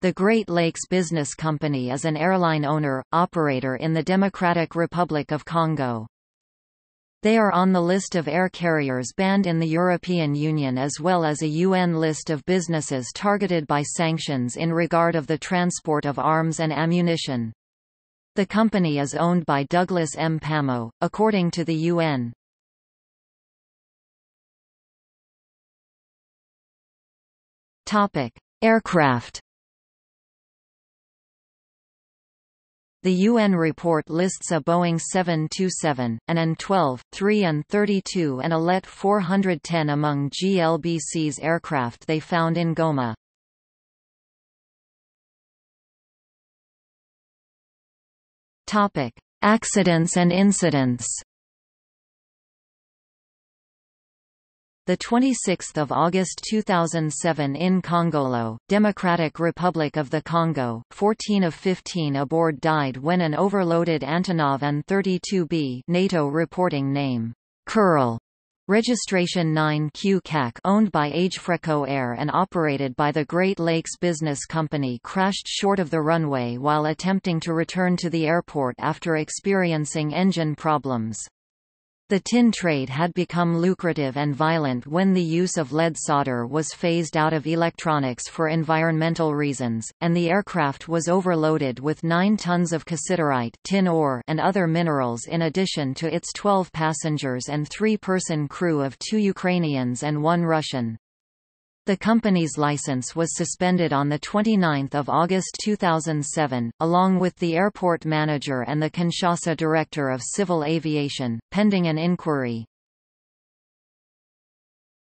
The Great Lakes Business Company is an airline owner, operator in the Democratic Republic of Congo. They are on the list of air carriers banned in the European Union as well as a UN list of businesses targeted by sanctions in regard of the transport of arms and ammunition. The company is owned by Douglas Mpamo, according to the UN. Aircraft. The UN report lists a Boeing 727, an An 12, 3 An 32 and a Let 410 among GLBC's aircraft they found in Goma. Accidents and incidents. The 26th of August 2007 in Congolo, Democratic Republic of the Congo, 14 of 15 aboard died when an overloaded Antonov An 32B, NATO reporting name Curl, registration 9Q CAC, owned by Agefreco Air and operated by the Great Lakes Business Company, crashed short of the runway while attempting to return to the airport after experiencing engine problems. The tin trade had become lucrative and violent when the use of lead solder was phased out of electronics for environmental reasons, and the aircraft was overloaded with 9 tons of cassiterite, tin ore, and other minerals in addition to its 12 passengers and 3-person crew of 2 Ukrainians and 1 Russian. The company's license was suspended on 29 August 2007, along with the airport manager and the Kinshasa director of civil aviation, pending an inquiry.